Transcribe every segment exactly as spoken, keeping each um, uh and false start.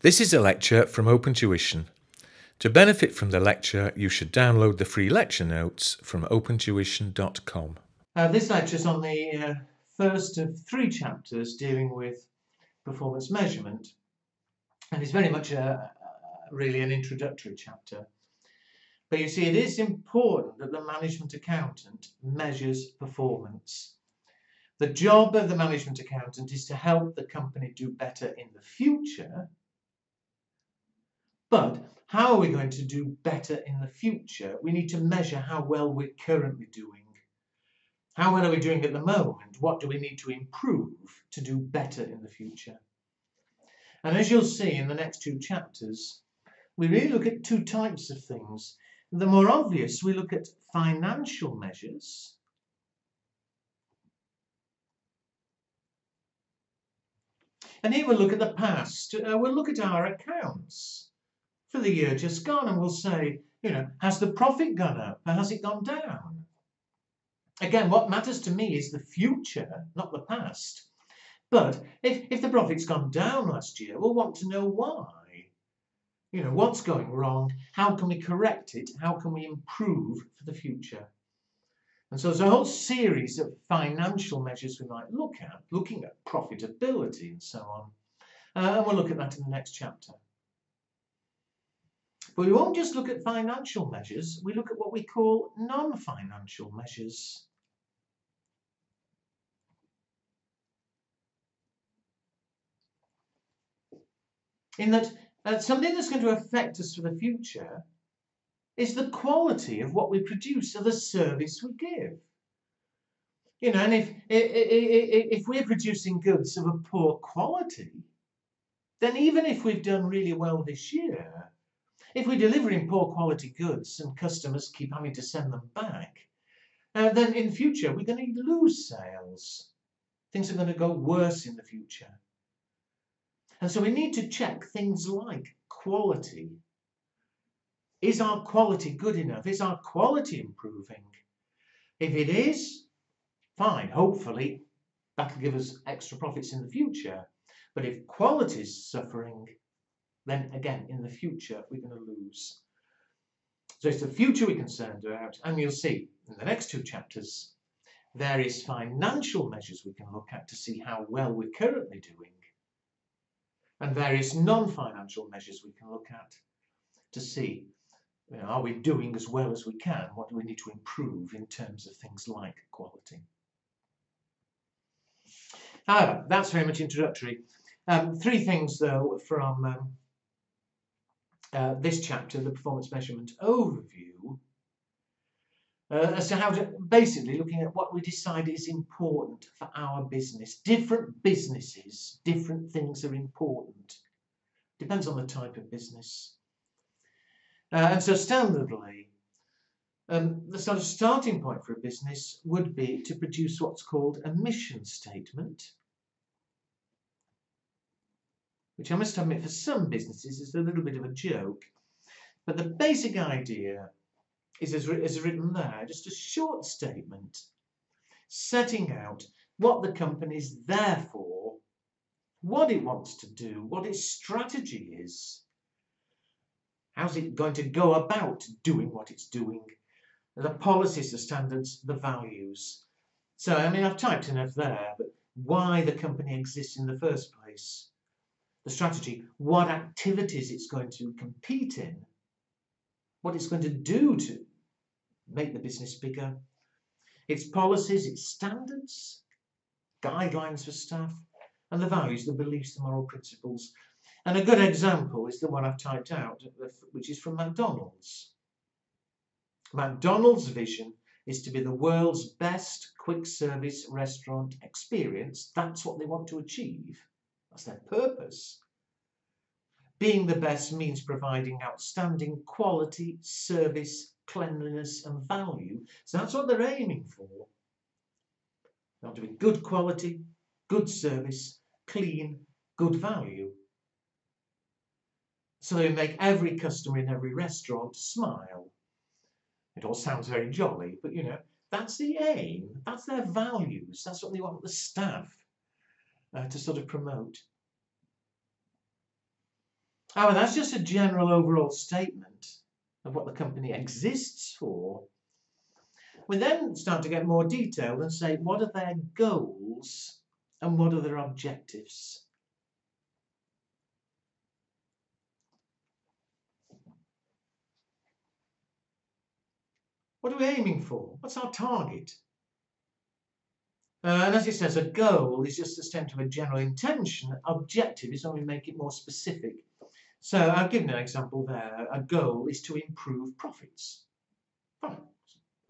This is a lecture from Open Tuition. To benefit from the lecture, you should download the free lecture notes from open tuition dot com. Uh, this lecture is on the uh, first of three chapters dealing with performance measurement, and it's very much a, a, really an introductory chapter. But you see, it is important that the management accountant measures performance. The job of the management accountant is to help the company do better in the future. But how are we going to do better in the future? We need to measure how well we're currently doing. How well are we doing at the moment? What do we need to improve to do better in the future? And as you'll see in the next two chapters, we really look at two types of things. The more obvious, we look at financial measures. And here we'll look at the past. Uh, we'll look at our accounts for the year just gone, and we'll say, you know, has the profit gone up or has it gone down? Again, what matters to me is the future, not the past. But if, if the profit's gone down last year, we'll want to know why. You know, what's going wrong? How can we correct it? How can we improve for the future? And so there's a whole series of financial measures we might look at, looking at profitability and so on. Uh, and we'll look at that in the next chapter. But we won't just look at financial measures, we look at what we call non-financial measures. In that uh, something that's going to affect us for the future is the quality of what we produce or the service we give. You know, and if, if, if we're producing goods of a poor quality, then even if we've done really well this year, if we're delivering poor quality goods and customers keep having to send them back, uh, then in future we're going to lose sales. Things are going to go worse in the future. And so we need to check things like quality. Is our quality good enough? Is our quality improving? If it is, fine, hopefully that will give us extra profits in the future. But if quality is suffering, then again, in the future, we're going to lose. So it's the future we're concerned about, and you'll see in the next two chapters, various financial measures we can look at to see how well we're currently doing, and various non-financial measures we can look at to see, you know, are we doing as well as we can? What do we need to improve in terms of things like quality? However, that's very much introductory. Um, three things, though, from um, Uh, this chapter, the performance measurement overview, uh, as to how to, basically looking at what we decide is important for our business. Different businesses, different things are important. Depends on the type of business. Uh, and so standardly, um, the sort of starting point for a business would be to produce what's called a mission statement, which I must admit for some businesses is a little bit of a joke. But the basic idea is as, as written there, just a short statement setting out what the company is there for, what it wants to do, what its strategy is, how's it going to go about doing what it's doing, the policies, the standards, the values. So, I mean, I've typed enough there, but why the company exists in the first place, the strategy, what activities it's going to compete in, what it's going to do to make the business bigger, its policies, its standards, guidelines for staff, and the values, the beliefs, the moral principles. And a good example is the one I've typed out, which is from McDonald's. McDonald's vision is to be the world's best quick service restaurant experience. That's what they want to achieve. That's their purpose. Being the best means providing outstanding quality, service, cleanliness and value. So that's what they're aiming for. They want to be good quality, good service, clean, good value. So they make every customer in every restaurant smile. It all sounds very jolly, but you know, that's the aim. That's their values. That's what they want the staff Uh, to sort of promote. However, that's just a general overall statement of what the company exists for. We then start to get more detailed and say, what are their goals and what are their objectives? What are we aiming for? What's our target? Uh, and as it says, a goal is just a statement of a general intention. Objective is when we make it more specific. So I've given an example there. A goal is to improve profits. Fine.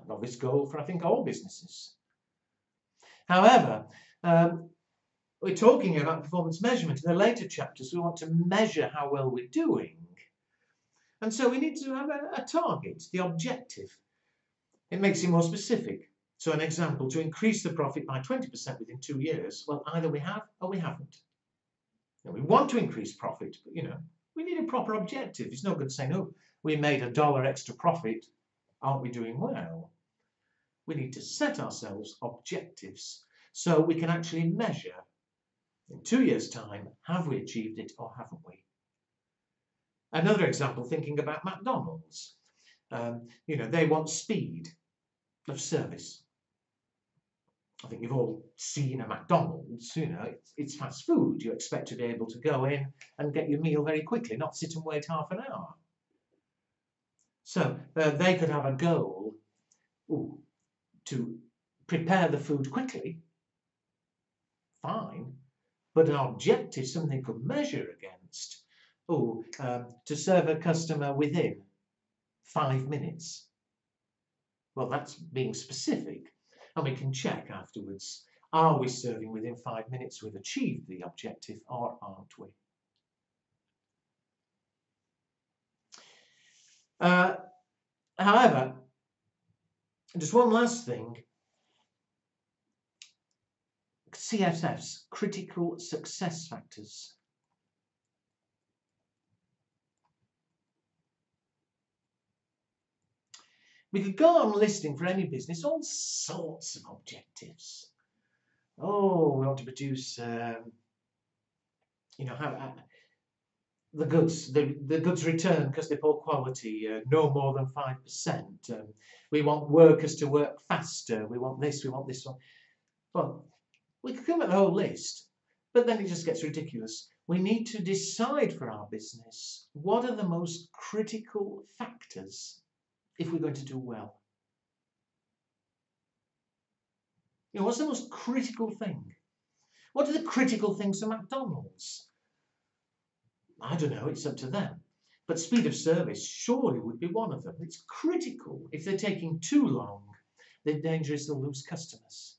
An obvious goal for, I think, all businesses. However, um, we're talking about performance measurement. In the later chapters, we want to measure how well we're doing. And so we need to have a, a target, the objective. It makes it more specific. So an example, to increase the profit by twenty percent within two years, well, either we have or we haven't. Now, we want to increase profit, but, you know, we need a proper objective. It's no good saying, oh, we made a dollar extra profit. Aren't we doing well? We need to set ourselves objectives so we can actually measure in two years' time, have we achieved it or haven't we? Another example, thinking about McDonald's. Um, you know, they want speed of service. I think you've all seen a McDonald's, you know, it's, it's fast food. You expect to be able to go in and get your meal very quickly, not sit and wait half an hour. So uh, they could have a goal ooh, to prepare the food quickly, fine, but an objective, something they could measure against, ooh, uh, to serve a customer within five minutes. Well, that's being specific, and we can check afterwards, are we serving within five minutes? We've achieved the objective, or aren't we? Uh, however, just one last thing, C S Fs, critical success factors. We could go on listing for any business all sorts of objectives. Oh, we want to produce, um, you know, have, uh, the goods, the, the goods return because they're poor quality, uh, no more than five percent. Um, we want workers to work faster. We want this, we want this one. Well, we could come at the whole list, but then it just gets ridiculous. We need to decide for our business what are the most critical factors if we're going to do well. You know, what's the most critical thing? What are the critical things for McDonald's? I don't know, it's up to them. But speed of service surely would be one of them. It's critical. If they're taking too long, the danger is they'll lose customers.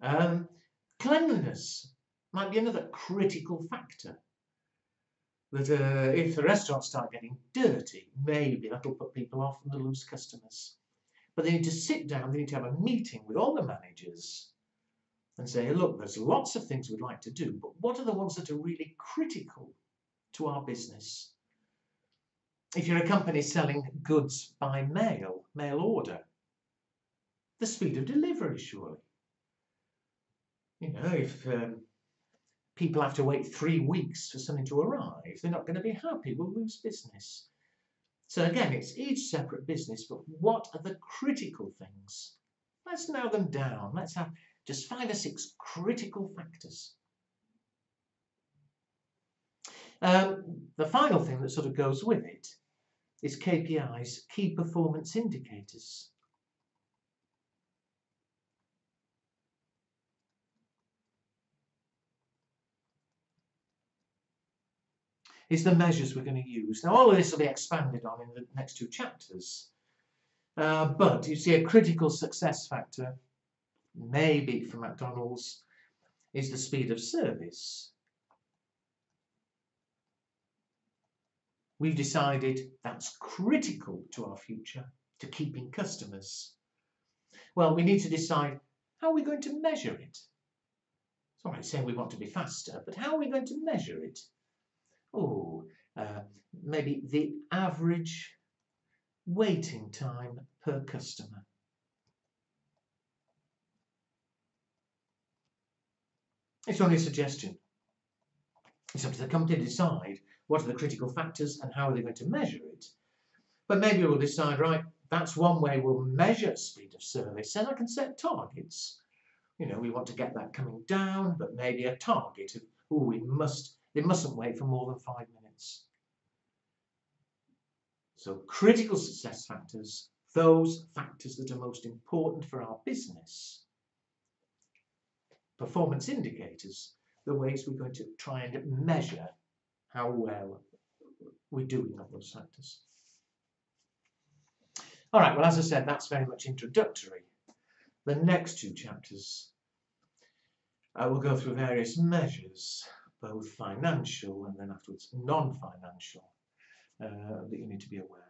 Um, cleanliness might be another critical factor. That uh, if the restaurants start getting dirty, maybe that'll put people off and they'll lose customers. But they need to sit down, they need to have a meeting with all the managers and say, look, there's lots of things we'd like to do, but what are the ones that are really critical to our business? If you're a company selling goods by mail, mail order, the speed of delivery, surely. You know, if um, people have to wait three weeks for something to arrive, they're not going to be happy, we'll lose business. So again, it's each separate business, but what are the critical things? Let's nail them down. Let's have just five or six critical factors. Um, the final thing that sort of goes with it is K P Is, key performance indicators. It's the measures we're going to use. Now, all of this will be expanded on in the next two chapters. Uh, but you see a critical success factor, maybe for McDonald's, is the speed of service. We've decided that's critical to our future, to keeping customers. Well, we need to decide how we're going to measure it. It's all right saying we want to be faster, but how are we going to measure it? Oh, uh, maybe the average waiting time per customer. It's only a suggestion. It's up to the company to decide what are the critical factors and how are they going to measure it. But maybe we'll decide, right, that's one way we'll measure speed of service, and I can set targets. You know, we want to get that coming down, but maybe a target of, oh, we must, it mustn't wait for more than five minutes. So critical success factors, those factors that are most important for our business. Performance indicators, the ways we're going to try and measure how well we're doing on those factors. All right, well, as I said, that's very much introductory. The next two chapters, I will go through various measures, both financial and then afterwards non-financial, uh, that you need to be aware of.